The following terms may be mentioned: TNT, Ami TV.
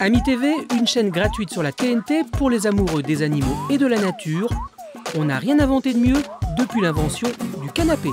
Ami TV, une chaîne gratuite sur la TNT pour les amoureux des animaux et de la nature. On n'a rien inventé de mieux depuis l'invention du canapé.